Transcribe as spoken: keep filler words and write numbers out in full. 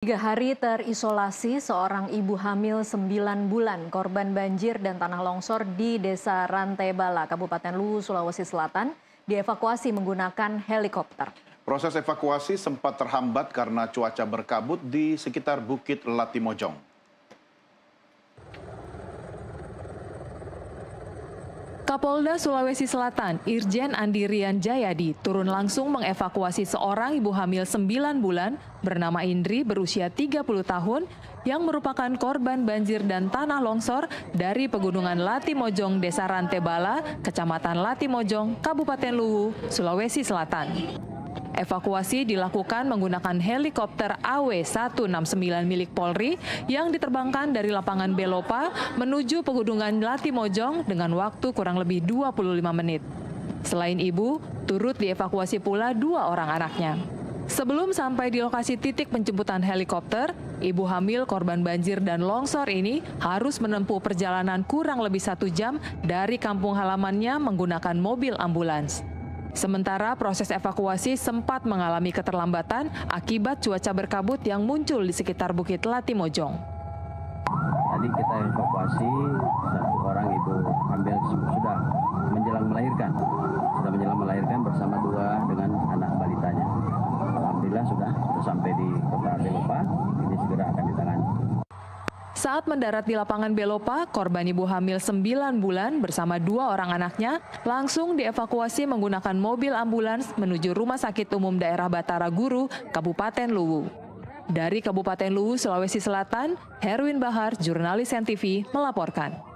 Tiga hari terisolasi seorang ibu hamil sembilan bulan korban banjir dan tanah longsor di Desa Rantebala, Kabupaten Luwu, Sulawesi Selatan, dievakuasi menggunakan helikopter. Proses evakuasi sempat terhambat karena cuaca berkabut di sekitar Bukit Latimojong. Kapolda Sulawesi Selatan, Irjen Andi Rian Jayadi, turun langsung mengevakuasi seorang ibu hamil sembilan bulan bernama Indri berusia tiga puluh tahun yang merupakan korban banjir dan tanah longsor dari pegunungan Latimojong, Desa Rantebala, Kecamatan Latimojong, Kabupaten Luwu, Sulawesi Selatan. Evakuasi dilakukan menggunakan helikopter A W satu enam sembilan milik Polri yang diterbangkan dari lapangan Belopa menuju pegunungan Latimojong dengan waktu kurang lebih dua puluh lima menit. Selain ibu, turut dievakuasi pula dua orang anaknya. Sebelum sampai di lokasi titik penjemputan helikopter, ibu hamil korban banjir dan longsor ini harus menempuh perjalanan kurang lebih satu jam dari kampung halamannya menggunakan mobil ambulans. Sementara proses evakuasi sempat mengalami keterlambatan akibat cuaca berkabut yang muncul di sekitar Bukit Latimojong. Tadi kita evakuasi satu orang ibu hamil sudah menjelang melahirkan, sudah menjelang melahirkan bersama dua dengan anak balitanya. Alhamdulillah sudah, sudah sampai di Kota Belopa, ini segera akan ditangani. Saat mendarat di lapangan Belopa, korban ibu hamil sembilan bulan bersama dua orang anaknya langsung dievakuasi menggunakan mobil ambulans menuju Rumah Sakit Umum Daerah Batara Guru, Kabupaten Luwu. Dari Kabupaten Luwu, Sulawesi Selatan, Herwin Bahar, jurnalis N T V, melaporkan.